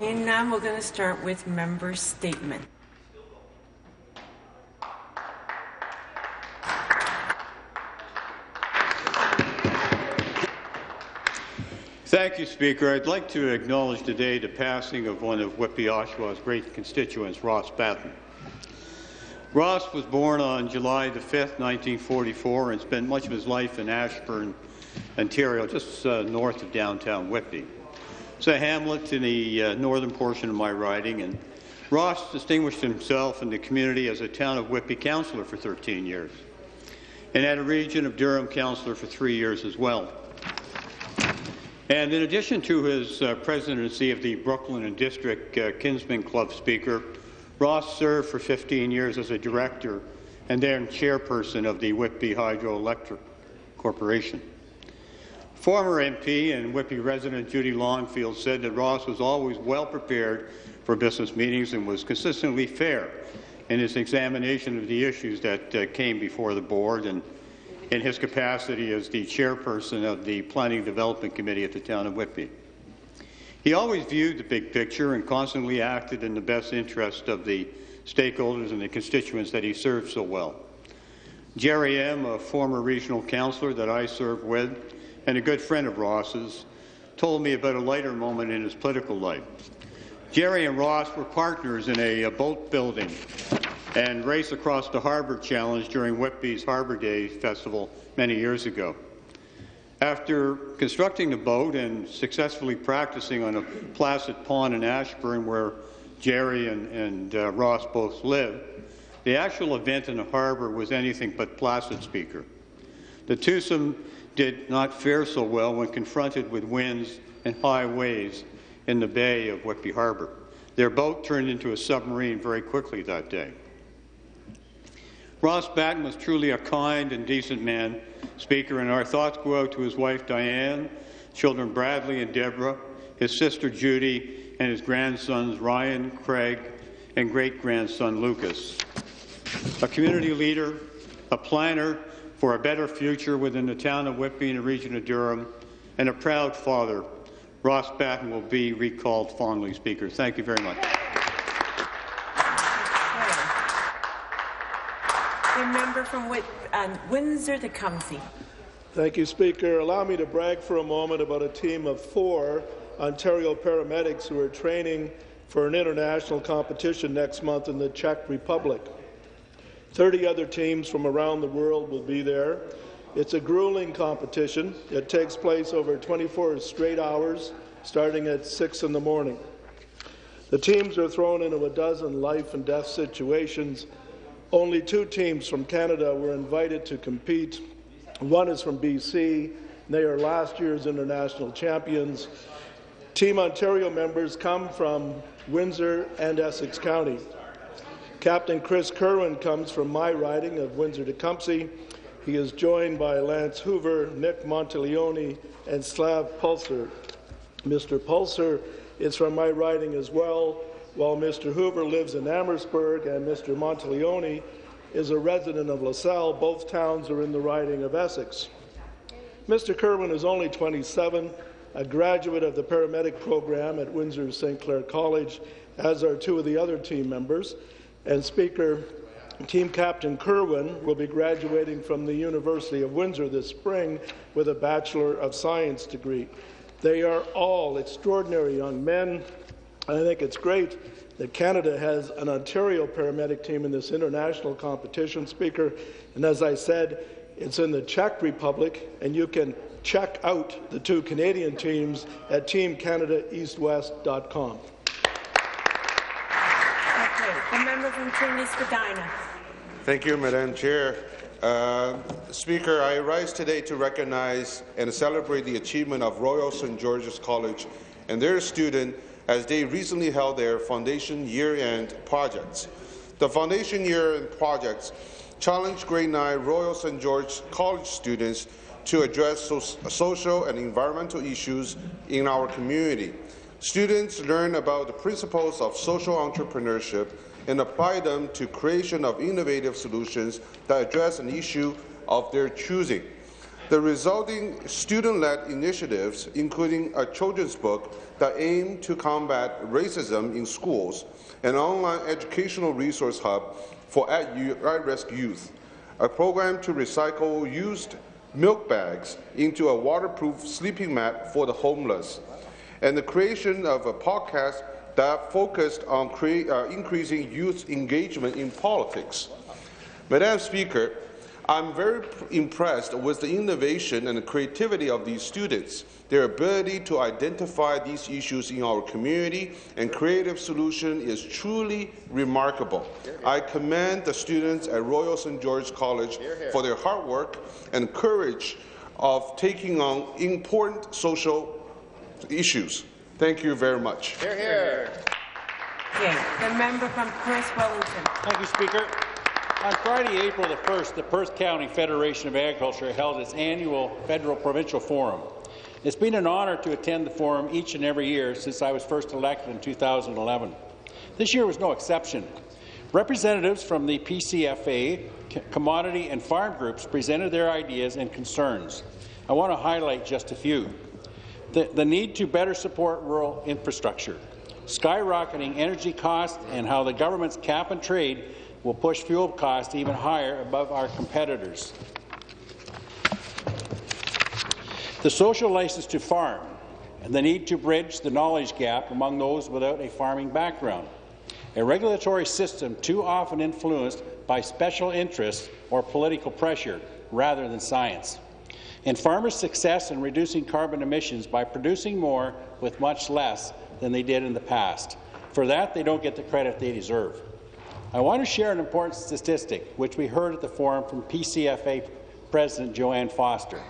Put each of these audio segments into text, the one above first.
And now we're going to start with member statement. Thank you, Speaker. I'd like to acknowledge today the passing of one of Whitby Oshawa's great constituents, Ross Batten. Ross was born on July the 5th, 1944, and spent much of his life in Ashburn, Ontario, just north of downtown Whitby. It's a hamlet in the northern portion of my riding, and Ross distinguished himself in the community as a town of Whitby councillor for 13 years, and at a region of Durham councillor for 3 years as well. And in addition to his presidency of the Brooklyn and District Kinsmen Club, Speaker, Ross served for 15 years as a director and then chairperson of the Whitby Hydroelectric Corporation. Former MP and Whitby resident Judy Longfield said that Ross was always well prepared for business meetings and was consistently fair in his examination of the issues that came before the board, and in his capacity as the chairperson of the Planning Development Committee at the town of Whitby. He always viewed the big picture and constantly acted in the best interest of the stakeholders and the constituents that he served so well. Jerry M, a former regional councillor that I served with and a good friend of Ross's, told me about a lighter moment in his political life. Jerry and Ross were partners in a boat building and race across the harbour challenge during Whitby's Harbour Day Festival many years ago. After constructing the boat and successfully practicing on a placid pond in Ashburn, where Jerry and Ross both lived, the actual event in the harbour was anything but placid, Speaker. The twosome did not fare so well when confronted with winds and high waves in the bay of Whitby Harbour. Their boat turned into a submarine very quickly that day. Ross Batten was truly a kind and decent man, Speaker, and our thoughts go out to his wife Diane, children Bradley and Deborah, his sister Judy, and his grandsons Ryan, Craig, and great-grandson Lucas. A community leader, a planner for a better future within the town of Whitby and the region of Durham, and a proud father, Ross Batten will be recalled fondly, Speaker. Thank you very much. Member from Windsor-Tecumseh. Thank you, Speaker. Allow me to brag for a moment about a team of 4 Ontario paramedics who are training for an international competition next month in the Czech Republic. 30 other teams from around the world will be there. It's a grueling competition. It takes place over 24 straight hours, starting at 6 in the morning. The teams are thrown into a dozen life and death situations. Only 2 teams from Canada were invited to compete. One is from BC, and they are last year's international champions. Team Ontario members come from Windsor and Essex County. Captain Chris Kerwin comes from my riding of Windsor-Tecumseh. He is joined by Lance Hoover, Nick Monteleone, and Slav Pulser. Mr. Pulser is from my riding as well, while Mr. Hoover lives in Amherstburg and Mr. Monteleone is a resident of LaSalle. Both towns are in the riding of Essex. Mr. Kerwin is only 27, a graduate of the paramedic program at Windsor St. Clair College, as are 2 of the other team members. And Speaker, Team Captain Kerwin will be graduating from the University of Windsor this spring with a Bachelor of Science degree. They are all extraordinary young men. I think it's great that Canada has an Ontario paramedic team in this international competition, Speaker. And as I said, it's in the Czech Republic, and you can check out the 2 Canadian teams at teamcanadaeastwest.com. The member from Trinity-Spadina. Thank you, Madam Chair. Speaker, I rise today to recognize and celebrate the achievement of Royal St. George's College and their student, as they recently held their Foundation Year-End Projects. The Foundation Year-End Projects challenged Grade 9 Royal St. George College students to address social and environmental issues in our community. Students learn about the principles of social entrepreneurship and apply them to creation of innovative solutions that address an issue of their choosing. The resulting student-led initiatives, including a children's book that aimed to combat racism in schools, an online educational resource hub for at-risk youth, a program to recycle used milk bags into a waterproof sleeping mat for the homeless, and the creation of a podcast that focused on increasing youth engagement in politics. Madam Speaker, I'm very impressed with the innovation and the creativity of these students, their ability to identify these issues in our community, and creative solution is truly remarkable. I commend the students at Royal St. George's College for their hard work and courage of taking on important social issues. Thank you very much. Hear, hear. Okay. The member from Perth Wellington. Thank you, Speaker. On Friday, April the 1st, the Perth County Federation of Agriculture held its annual federal-provincial forum. It's been an honour to attend the forum each and every year since I was first elected in 2011. This year was no exception. Representatives from the PCFA, commodity and farm groups presented their ideas and concerns. I want to highlight just a few. The need to better support rural infrastructure, skyrocketing energy costs, and how the government's cap and trade will push fuel costs even higher above our competitors. The social license to farm and the need to bridge the knowledge gap among those without a farming background. A regulatory system too often influenced by special interests or political pressure rather than science. And farmers' success in reducing carbon emissions by producing more with much less than they did in the past. For that, they don't get the credit they deserve. I want to share an important statistic, which we heard at the forum from PCFA President Joanne Foster.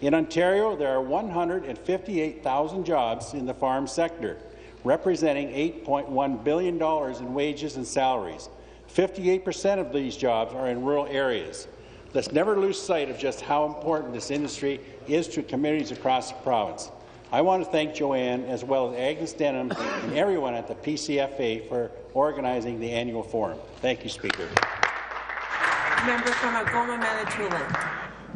In Ontario, there are 158,000 jobs in the farm sector, representing $8.1 billion in wages and salaries. 58% of these jobs are in rural areas. Let's never lose sight of just how important this industry is to communities across the province. I want to thank Joanne, as well as Agnes Denham and everyone at the PCFA for organizing the annual forum. Thank you, Speaker. Member from Algoma Manitoulin.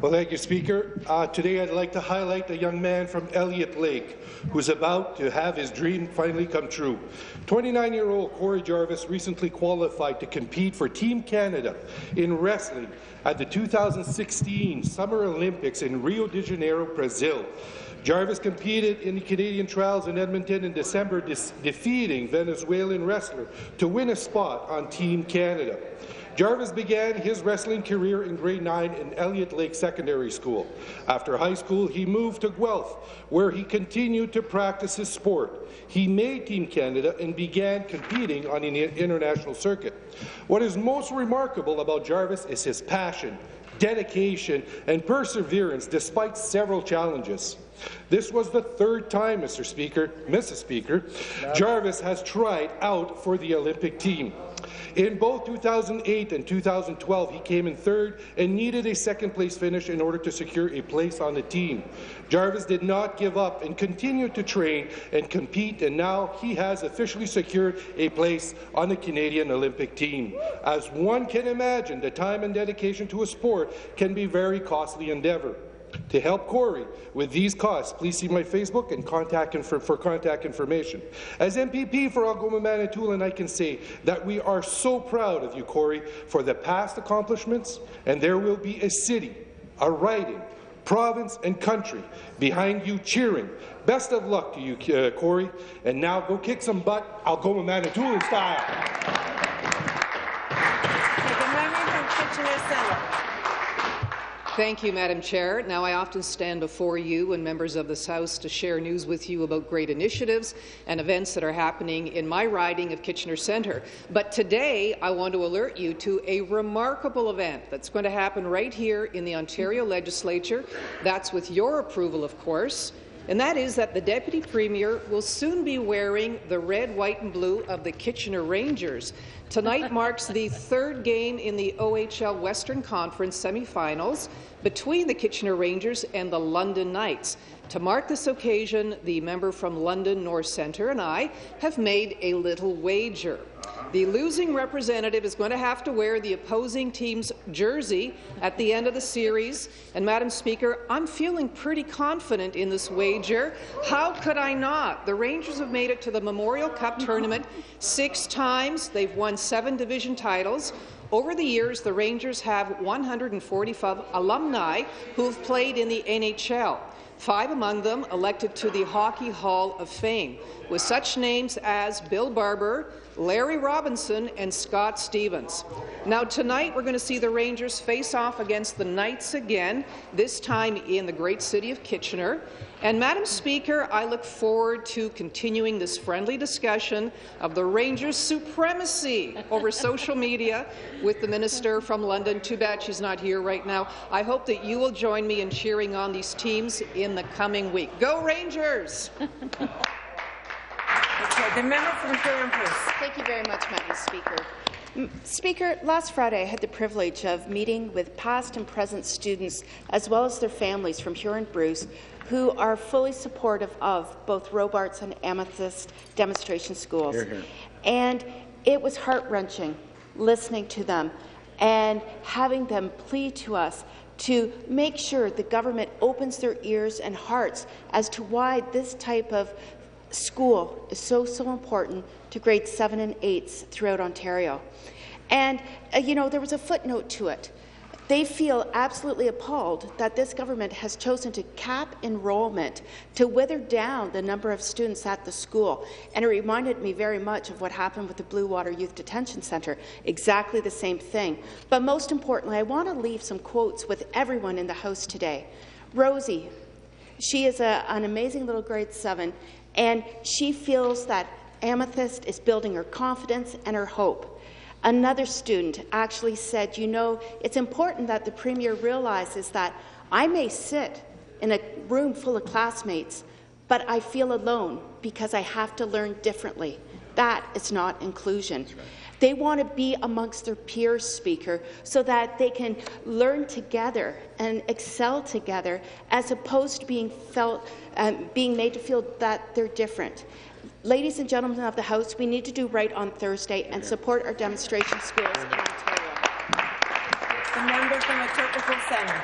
Well, thank you, Speaker. Today I'd like to highlight a young man from Elliott Lake who's about to have his dream finally come true. 29-year-old Corey Jarvis recently qualified to compete for Team Canada in wrestling at the 2016 Summer Olympics in Rio de Janeiro, Brazil. Jarvis competed in the Canadian trials in Edmonton in December, defeating Venezuelan wrestler to win a spot on Team Canada. Jarvis began his wrestling career in grade 9 in Elliott Lake Secondary School. After high school, he moved to Guelph, where he continued to practice his sport. He made Team Canada and began competing on an international circuit. What is most remarkable about Jarvis is his passion, dedication, and perseverance despite several challenges. This was the third time, Mr. Speaker, Mrs. Speaker, Jarvis has tried out for the Olympic team. In both 2008 and 2012, he came in third and needed a second-place finish in order to secure a place on the team. Jarvis did not give up and continued to train and compete, and now he has officially secured a place on the Canadian Olympic team. As one can imagine, the time and dedication to a sport can be a very costly endeavor. To help Corey with these costs, please see my Facebook and contact for contact information. As MPP for Algoma Manitoulin, I can say that we are so proud of you, Corey, for the past accomplishments, and there will be a city, a riding, province, and country behind you cheering. Best of luck to you, Corey, and now go kick some butt, Algoma Manitoulin style. The member from Kitchener Centre. Thank you, Madam Chair. Now, I often stand before you and members of this House to share news with you about great initiatives and events that are happening in my riding of Kitchener Centre. But today, I want to alert you to a remarkable event that's going to happen right here in the Ontario Legislature. That's with your approval, of course. And that is that the Deputy Premier will soon be wearing the red, white and blue of the Kitchener Rangers. Tonight marks the third game in the OHL Western Conference semifinals between the Kitchener Rangers and the London Knights. To mark this occasion, the member from London North Centre and I have made a little wager. The losing representative is going to have to wear the opposing team's jersey at the end of the series. And, Madam Speaker, I'm feeling pretty confident in this wager. How could I not? The Rangers have made it to the Memorial Cup tournament 6 times. They've won 7 division titles. Over the years, the Rangers have 145 alumni who've played in the NHL. 5 among them elected to the Hockey Hall of Fame, with such names as Bill Barber, Larry Robinson, and Scott Stevens. Now tonight we're going to see the Rangers face off against the Knights again, this time in the great city of Kitchener. And Madam Speaker, I look forward to continuing this friendly discussion of the Rangers' supremacy over social media with the minister from London. Too bad she's not here right now. I hope that you will join me in cheering on these teams in the coming week. Go Rangers! Okay, the member from Huron Bruce. Thank you very much, Madam Speaker. Speaker, last Friday I had the privilege of meeting with past and present students as well as their families from Huron Bruce who are fully supportive of both Robarts and Amethyst demonstration schools. Here, here. And it was heart-wrenching listening to them and having them plead to us to make sure the government opens their ears and hearts as to why this type of school is so important to grades 7 and 8s throughout Ontario. And you know, there was a footnote to it. They feel absolutely appalled that this government has chosen to cap enrollment to wither down the number of students at the school. And it reminded me very much of what happened with the Blue Water Youth Detention Centre. Exactly the same thing. But most importantly, I want to leave some quotes with everyone in the House today. Rosie, she is an amazing little grade 7. And she feels that Amethyst is building her confidence and her hope. Another student actually said, you know, it's important that the Premier realizes that I may sit in a room full of classmates, but I feel alone because I have to learn differently. That is not inclusion. That's right. They want to be amongst their peers, Speaker, so that they can learn together and excel together, as opposed to being made to feel that they're different. Ladies and gentlemen of the House, we need to do right on Thursday and support our demonstration schools in Ontario. The member from Etobicoke Centre.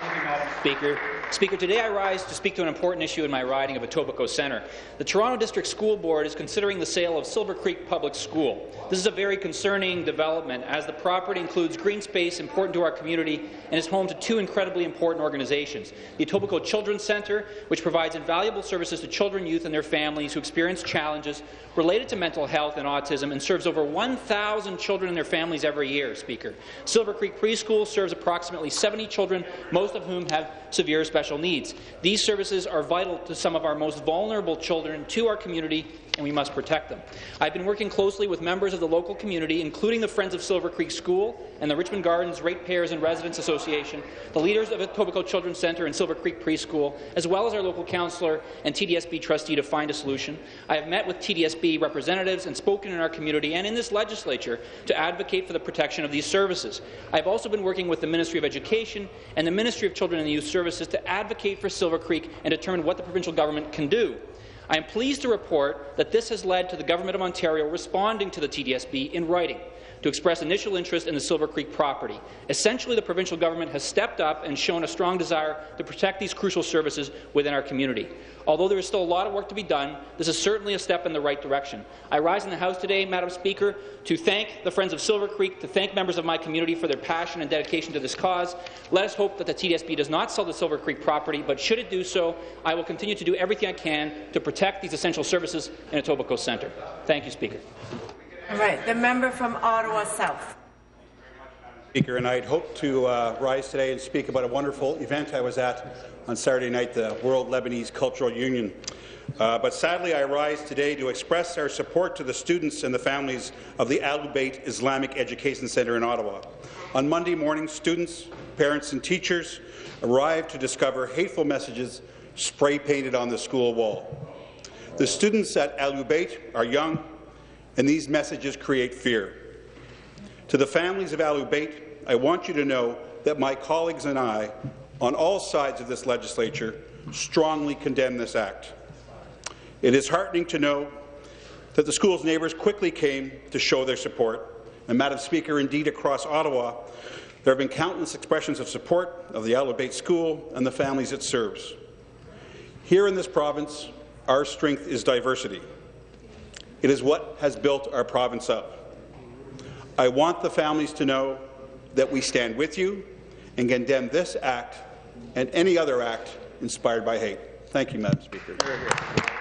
Thank you, Madam Speaker. Speaker, today I rise to speak to an important issue in my riding of Etobicoke Centre. The Toronto District School Board is considering the sale of Silver Creek Public School. This is a very concerning development, as the property includes green space important to our community and is home to 2 incredibly important organizations. The Etobicoke Children's Centre, which provides invaluable services to children, youth and their families who experience challenges related to mental health and autism, and serves over 1,000 children and their families every year, Speaker. Silver Creek Preschool serves approximately 70 children, most of whom have severe special needs. These services are vital to some of our most vulnerable children to our community, and we must protect them. I've been working closely with members of the local community, including the Friends of Silver Creek School and the Richmond Gardens Ratepayers and Residents Association, the leaders of Etobicoke Children's Centre and Silver Creek Preschool, as well as our local councillor and TDSB trustee to find a solution. I have met with TDSB representatives and spoken in our community and in this legislature to advocate for the protection of these services. I have also been working with the Ministry of Education and the Ministry of Children and Youth Services to advocate for Silver Creek and determine what the provincial government can do. I am pleased to report that this has led to the Government of Ontario responding to the TDSB in writing to express initial interest in the Silver Creek property. Essentially, the provincial government has stepped up and shown a strong desire to protect these crucial services within our community. Although there is still a lot of work to be done, this is certainly a step in the right direction. I rise in the House today, Madam Speaker, to thank the Friends of Silver Creek, to thank members of my community for their passion and dedication to this cause. Let us hope that the TDSB does not sell the Silver Creek property, but should it do so, I will continue to do everything I can to protect these essential services in Etobicoke Centre. Thank you, Speaker. All right, the member from Ottawa South. Speaker, and I'd hope to rise today and speak about a wonderful event I was at on Saturday night, the World Lebanese Cultural Union. But sadly, I rise today to express our support to the students and the families of the Al-Ubayd Islamic Education Centre in Ottawa. On Monday morning, students, parents, and teachers arrived to discover hateful messages spray-painted on the school wall. The students at Al-Ubayd are young, and these messages create fear. To the families of Al-Ubayd, I want you to know that my colleagues and I, on all sides of this legislature, strongly condemn this act. It is heartening to know that the school's neighbours quickly came to show their support. And, Madam Speaker, indeed across Ottawa, there have been countless expressions of support of the Al-Ubayd School and the families it serves. Here in this province, our strength is diversity. It is what has built our province up. I want the families to know that we stand with you and condemn this act and any other act inspired by hate. Thank you, Madam Speaker.